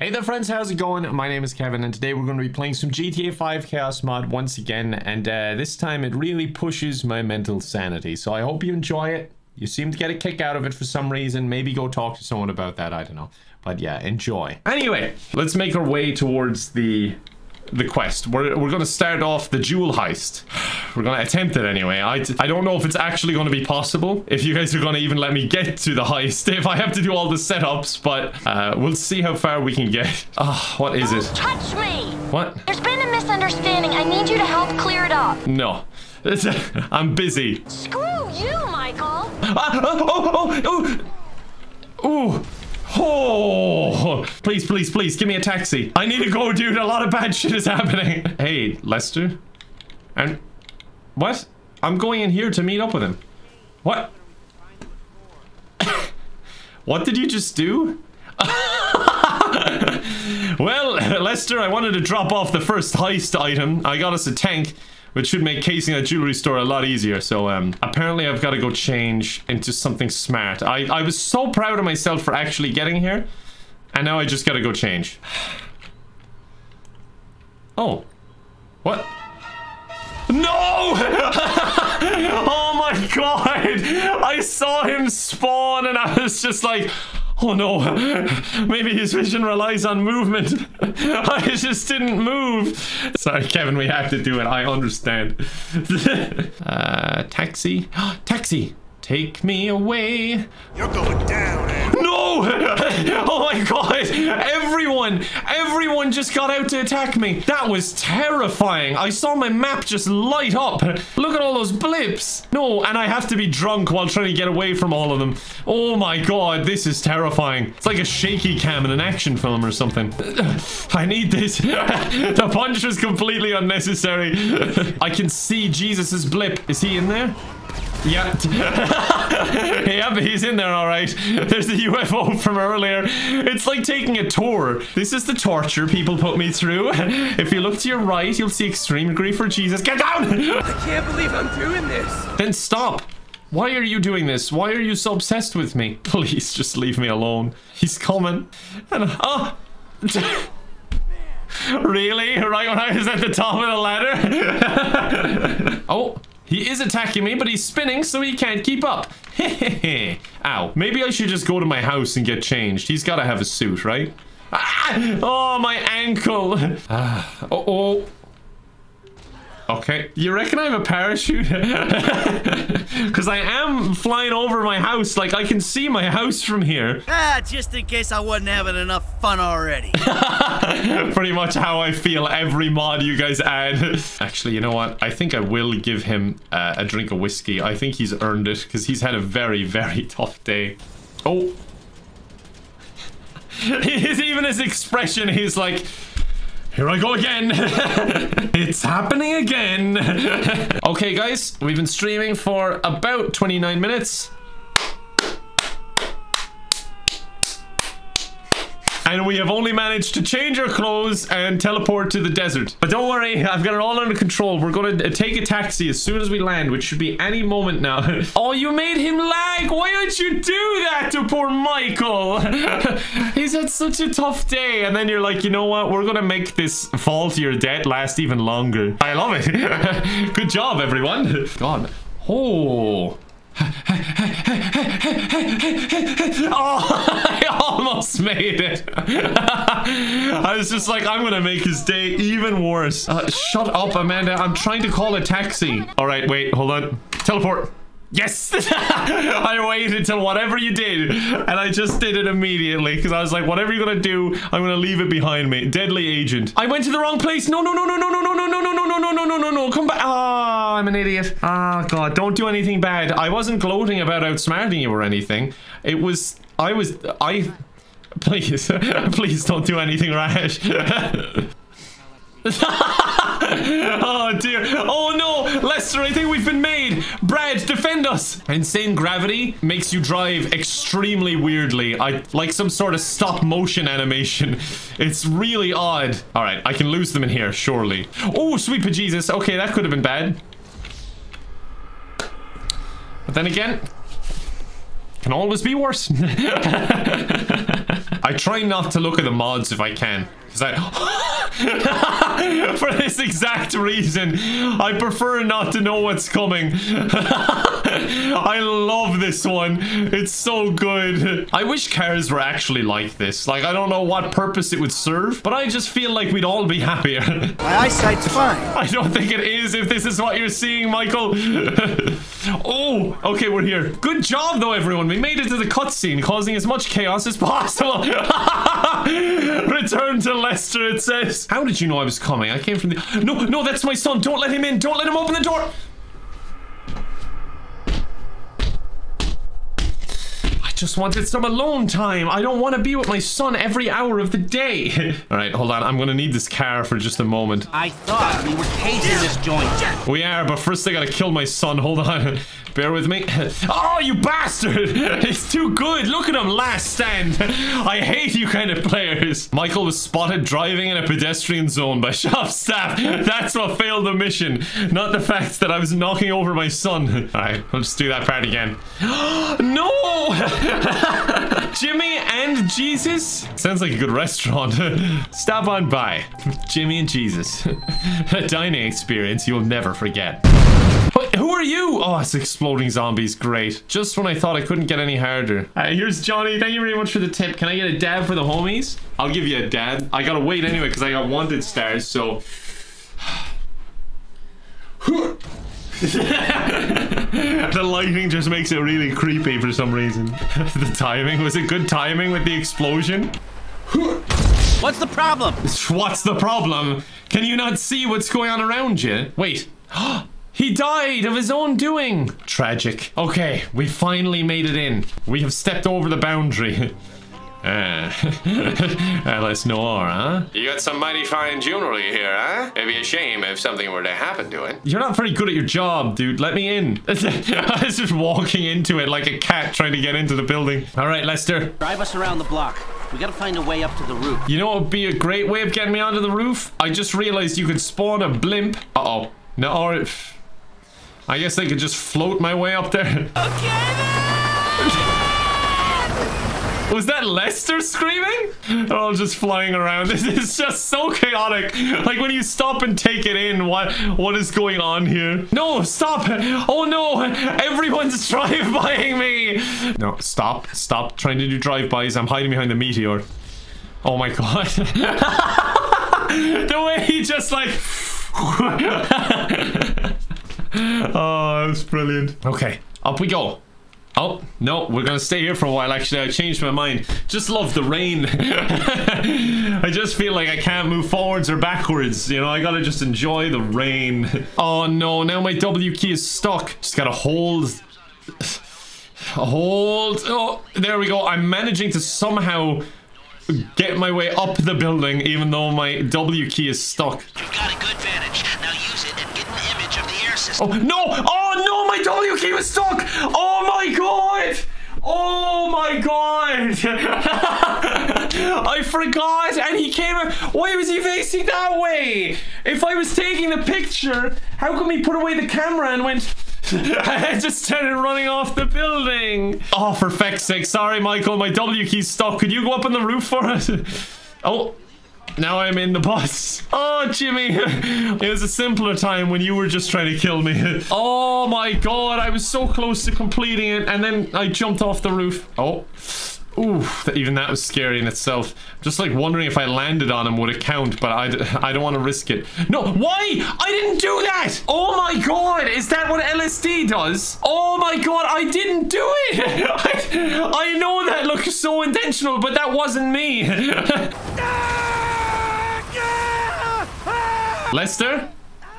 Hey there friends, how's it going? My name is Kevin and today we're going to be playing some GTA 5 Chaos Mod once again, and this time it really pushes my mental sanity, so I hope you enjoy it. You seem to get a kick out of it for some reason. Maybe go talk to someone about that, I don't know, but yeah, enjoy. Anyway, let's make our way towards the quest. We're gonna start off the jewel heist. We're gonna attempt it anyway. I don't know if it's actually gonna be possible, if you guys are gonna even let me get to the heist, if I have to do all the setups, but we'll see how far we can get. What is it? Don't touch me! What? There's been a misunderstanding. I need you to help clear it up. No. I'm busy. Screw you, Michael! Oh, please, please, please, give me a taxi. I need to go, dude. A lot of bad shit is happening. Hey, Lester. And what? I'm going in here to meet up with him. What? What did you just do? Well, Lester, I wanted to drop off the first heist item. I got us a tank, which should make casing a jewelry store a lot easier. So apparently I've got to go change into something smart. I was so proud of myself for actually getting here, and now I just gotta go change. Oh, what? No! Oh my god! I saw him spawn and I was just like, oh no, maybe his vision relies on movement. I just didn't move. Sorry, Kevin, we have to do it. I understand. Taxi. Taxi. Take me away. You're going down. No! Oh my god! Everyone just got out to attack me. That was terrifying. I saw my map just light up. Look at all those blips. No, and I have to be drunk while trying to get away from all of them. Oh my god, this is terrifying. It's like a shaky cam in an action film or something. I need this. The punch was completely unnecessary. I can see Jesus's blip. Is he in there? Yeah. Yeah, but he's in there, all right. There's the UFO from earlier. It's like taking a tour. This is the torture people put me through. If you look to your right, you'll see extreme grief for Jesus. Get down! I can't believe I'm doing this. Then stop. Why are you doing this? Why are you so obsessed with me? Please just leave me alone. He's coming. And really? Right when I was at the top of the ladder? Oh. He is attacking me, but he's spinning, so he can't keep up. Ow. Maybe I should just go to my house and get changed. He's got to have a suit, right? Ah! Oh, my ankle. Uh-oh. Okay. You reckon I have a parachute? Because I am flying over my house. Like, I can see my house from here. Ah, just in case I wasn't having enough fun already. Pretty much how I feel every mod you guys add. Actually, you know what? I think I will give him a drink of whiskey. I think he's earned it because he's had a very, very tough day. Oh. Even his expression, he's like... Here I go again. It's happening again. Okay, guys, we've been streaming for about 29 minutes. And we have only managed to change our clothes and teleport to the desert. But don't worry, I've got it all under control. We're going to take a taxi as soon as we land, which should be any moment now. Oh, you made him lag. Why don't you do that to poor Michael? He's had such a tough day. And then you're like, you know what? We're going to make this fall to your debt last even longer. I love it. Good job, everyone. God. Oh. Oh, I almost made it. I was just like, I'm gonna make his day even worse. Shut up, Amanda. I'm trying to call a taxi. All right, wait, hold on. Teleport. Yes. I waited till whatever you did, and I just did it immediately because I was like, whatever you're gonna do, I'm gonna leave it behind me. Deadly agent. I went to the wrong place. No, come back. Ah, I'm an idiot. Ah, god, don't do anything bad. I wasn't gloating about outsmarting you or anything. It was I please please don't do anything rash. Oh dear. Oh no, Lester, I think we've been made. Brad, defend us. Insane gravity makes you drive extremely weirdly. I like some sort of stop motion animation. It's really odd. All right, I can lose them in here, surely. Oh, sweet bejesus. Okay, that could have been bad. But then again, can always be worse. I try not to look at the mods if I can. Because I... for this exact reason, I prefer not to know what's coming. I love this one. It's so good. I wish cars were actually like this. Like, I don't know what purpose it would serve, but I just feel like we'd all be happier. My eyesight's fine. I don't think it is if this is what you're seeing, Michael. Oh, okay, we're here. Good job, though, everyone. We made it to the cutscene, causing as much chaos as possible. Return to Lester, it says. How did you know I was coming? I came from the... No, no, that's my son. Don't let him in. Don't let him open the door. Just wanted some alone time. I don't want to be with my son every hour of the day. All right, hold on. I'm going to need this car for just a moment. I thought we were tasing this joint. We are, but first I got to kill my son. Hold on. Bear with me. Oh, you bastard. It's too good. Look at him. Last stand. I hate you kind of players. Michael was spotted driving in a pedestrian zone by shop staff. That's what failed the mission. Not the fact that I was knocking over my son. All right, I'll just do that part again. No. Jimmy and Jesus? Sounds like a good restaurant. Stop on by. Jimmy and Jesus. A dining experience you'll never forget. But who are you? Oh, it's exploding zombies. Great. Just when I thought I couldn't get any harder. Alright, here's Johnny. Thank you very much for the tip. Can I get a dab for the homies? I'll give you a dab. I gotta wait anyway because I got wanted stars, so... The lightning just makes it really creepy for some reason. The timing, was it good timing with the explosion? What's the problem? What's the problem? Can you not see what's going on around you? Wait. He died of his own doing. Tragic. Okay, we finally made it in. We have stepped over the boundary. Let's know more, huh? You got some mighty fine jewelry here, huh? It'd be a shame if something were to happen to it. You're not very good at your job, dude. Let me in. I was just walking into it like a cat trying to get into the building. All right, Lester. Drive us around the block. We gotta find a way up to the roof. You know what would be a great way of getting me onto the roof? I just realized you could spawn a blimp. Uh-oh. No, or... I guess I could just float my way up there. Okay, was that Lester screaming? They're all just flying around. This is just so chaotic. Like when you stop and take it in, what is going on here? No, stop. Oh no, everyone's drive-bying me. No, stop. Stop trying to do drive-bys. I'm hiding behind the meteor. Oh my god. The way he just like... Oh, that was brilliant. Okay, up we go. Oh, no, we're gonna stay here for a while. Actually, I changed my mind. Just love the rain. I just feel like I can't move forwards or backwards. You know, I gotta just enjoy the rain. Oh no, now my W key is stuck. Just gotta hold. Hold. Oh, there we go. I'm managing to somehow get my way up the building, even though my W key is stuck. You've got a good vantage. Now use it and get an image of the air system. Oh, no! Oh, no! My W key was stuck! Oh, my God! Oh, my God! I forgot! And he came... Why was he facing that way? If I was taking the picture, how come he put away the camera and went... I just started running off the building. Oh, for feck's sake. Sorry, Michael. My W key's stuck. Could you go up on the roof for us? Oh, now I'm in the bus. Oh, Jimmy. It was a simpler time when you were just trying to kill me. Oh, my God. I was so close to completing it, and then I jumped off the roof. Oh. Ooh, even that was scary in itself. Just like wondering if I landed on him would it count, but I don't want to risk it. No, why? I didn't do that! Oh my god, is that what LSD does? Oh my god, I didn't do it! I know that looks so intentional, but that wasn't me. Lester?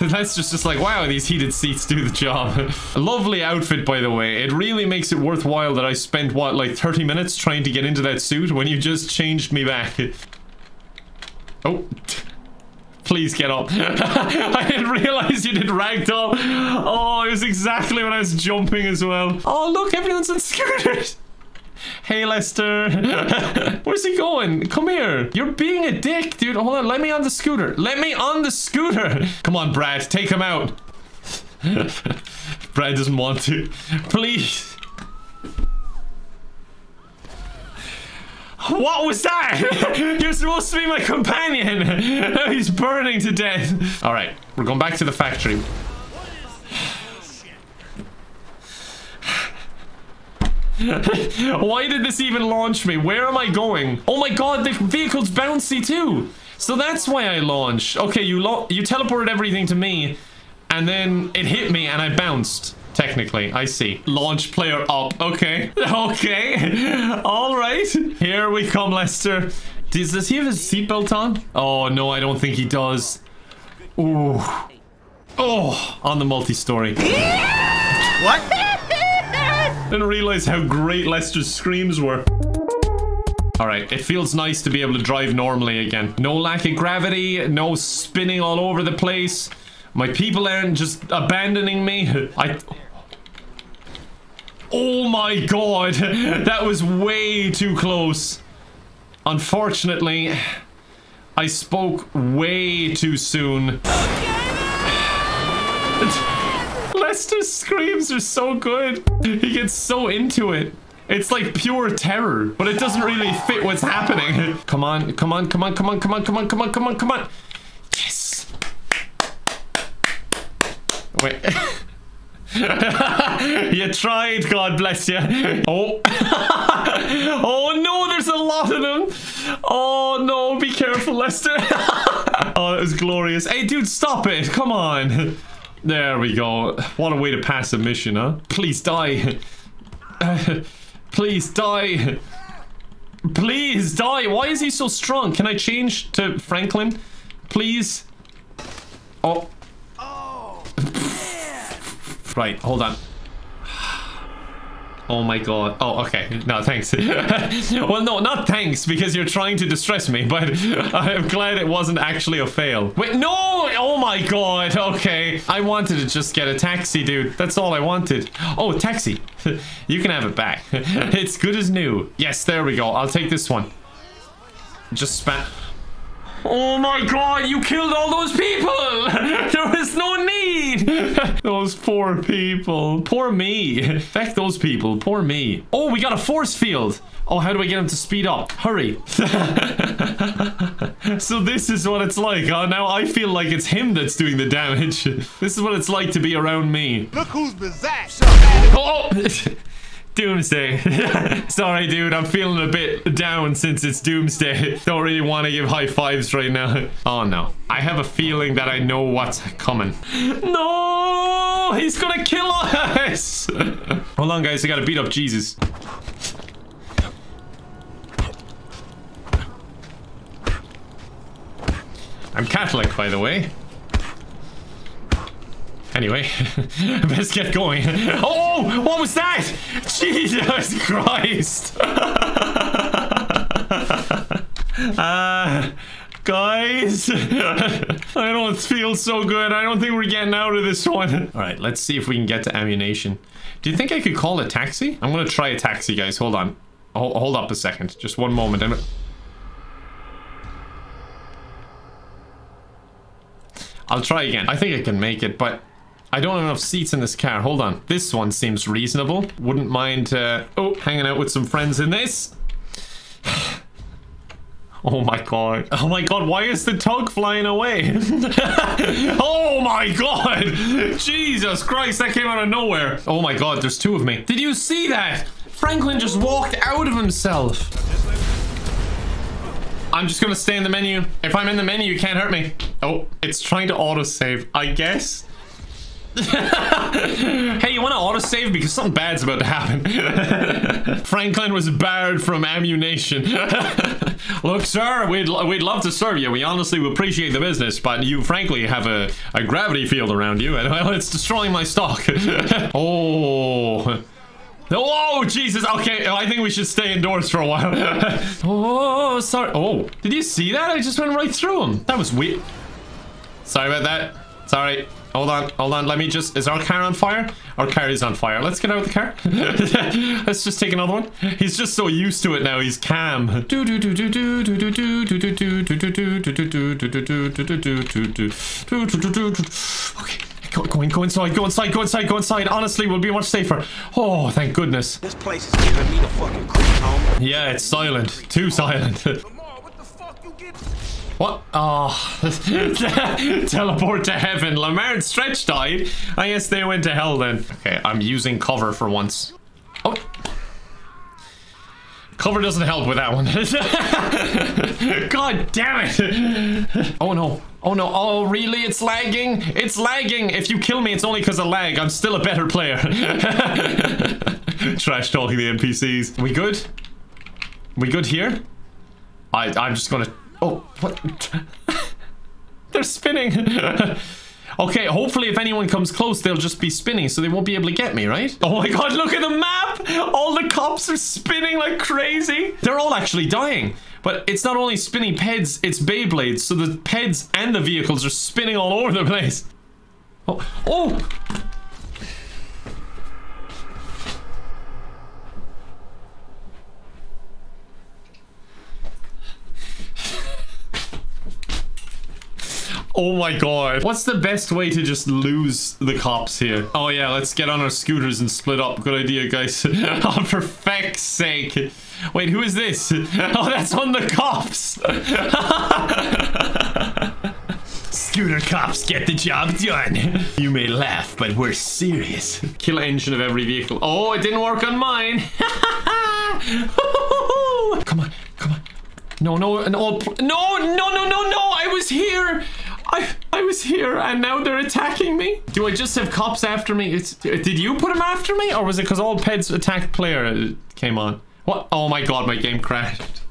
That's just like, wow, these heated seats do the job. Lovely outfit, by the way. It really makes it worthwhile that I spent, what, like 30 minutes trying to get into that suit when you just changed me back. Oh. Please get up. I didn't realize you did ragdoll. Oh, it was exactly when I was jumping as well. Oh, look, everyone's on scooters. Hey, Lester. Where's he going? Come here. You're being a dick, dude. Hold on. Let me on the scooter. Let me on the scooter. Come on, Brad. Take him out. Brad doesn't want to. Please. What was that? You're supposed to be my companion. Now he's burning to death. All right, we're going back to the factory. Why did this even launch me? Where am I going? Oh my god, the vehicle's bouncy too. So that's why I launched. Okay, you teleported everything to me, and then it hit me and I bounced. Technically, I see. Launch player up. Okay. Okay. All right. Here we come, Lester. Does he have his seatbelt on? Oh, no, I don't think he does. Ooh. Oh, on the multi-story. What? Didn't realize how great Lester's screams were. All right. It feels nice to be able to drive normally again. No lack of gravity. No spinning all over the place. My people aren't just abandoning me. Oh my god, that was way too close. Unfortunately, I spoke way too soon. Lester's screams are so good. He gets so into it. It's like pure terror, but it doesn't really fit what's happening. Come on, come on, come on, come on, come on, come on, come on, come on, come on. Wait. You tried, God bless you. Oh. Oh no, there's a lot of them. Oh no, be careful, Lester. Oh, that was glorious. Hey, dude, stop it. Come on. There we go. What a way to pass a mission, huh? Please die. Please die. Please die. Why is he so strong? Can I change to Franklin? Please. Oh. Right, hold on. Oh my god. Oh, okay. No, thanks. Well, no, not thanks, because you're trying to distress me, but I'm glad it wasn't actually a fail. Wait, no! Oh my god, okay. I wanted to just get a taxi, dude. That's all I wanted. Oh, taxi. You can have it back. It's good as new. Yes, there we go. I'll take this one. Just spam. Oh my god, you killed all those people! There was no need! Those poor people. Poor me. Fuck those people. Poor me. Oh, we got a force field. Oh, how do I get him to speed up? Hurry. So this is what it's like, huh? Now I feel like it's him that's doing the damage. This is what it's like to be around me. Look who's bizarre. Oh! Doomsday. Sorry, dude. I'm feeling a bit down since it's Doomsday. Don't really want to give high fives right now. Oh, no. I have a feeling that I know what's coming. No! He's gonna kill us! Hold on, guys. I gotta beat up Jesus. I'm Catholic, by the way. Anyway, let's get going. Oh, what was that? Jesus Christ. Guys, I don't feel so good. I don't think we're getting out of this one. All right, let's see if we can get to ammunition. Do you think I could call a taxi? I'm going to try a taxi, guys. Hold on. Hold up a second. Just one moment. I'll try again. I think I can make it, but I don't have enough seats in this car. Hold on. This one seems reasonable. Wouldn't mind hanging out with some friends in this. Oh my god. Oh my god, why is the tug flying away? Oh my god. Jesus Christ, that came out of nowhere. Oh my god, there's two of me. Did you see that? Franklin just walked out of himself. I'm just gonna stay in the menu. If I'm in the menu, you can't hurt me. Oh, it's trying to autosave, I guess. Hey, you want to autosave? Because something bad's about to happen. Franklin was barred from ammunition. Look, sir, we'd love to serve you. We honestly appreciate the business, but you frankly have a gravity field around you, and well, it's destroying my stock. Oh. Oh, Jesus. Okay, I think we should stay indoors for a while. Oh, sorry. Oh, did you see that? I just went right through him. That was weird. Sorry about that. Sorry. Hold on, hold on. Let me just... Is our car on fire? Our car is on fire. Let's get out of the car. Let's just take another one. He's just so used to it now. He's calm. Okay. Go inside. Honestly, we'll be much safer. Oh, thank goodness. This place is giving me the fucking creeps, homie. Yeah, it's silent. Too silent. Lamar, what the fuck you get? What? Oh. Teleport to heaven. Lamar and Stretch died. I guess they went to hell then. Okay, I'm using cover for once. Oh. Cover doesn't help with that one. God damn it. Oh no. Oh no. Oh really? It's lagging. It's lagging. If you kill me, it's only because of lag. I'm still a better player. Trash talking the NPCs. We good? We good here? I'm just gonna... Oh, what? They're spinning. Okay, hopefully if anyone comes close, they'll just be spinning, so they won't be able to get me, right? Oh my god, look at the map! All the cops are spinning like crazy! They're all actually dying. But it's not only spinning peds, it's Beyblades, so the peds and the vehicles are spinning all over the place. Oh! Oh! Oh my god. What's the best way to just lose the cops here? Oh yeah, let's get on our scooters and split up. Good idea, guys. Oh, for feck's sake. Wait, who is this? Oh, that's on the cops. Scooter cops get the job done. You may laugh, but we're serious. Kill engine of every vehicle. Oh, it didn't work on mine. Come on, come on. No, no, no, no, no, no, no, no. I was here. I was here and now they're attacking me? Do I just have cops after me? Did you put them after me? Or was it because all peds attacked player came on? What? Oh my god, my game crashed.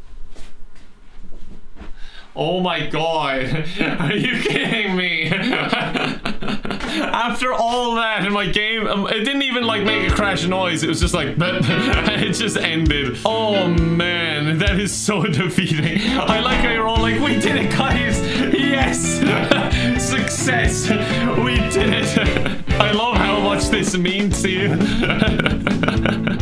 Oh my god. Are you kidding me? After all that in my game, it didn't even like make a crash noise. It was just like, it just ended. Oh man, that is so defeating. I like how you're all like, we did it guys. Yes, success, we did it. I love how much this means to you.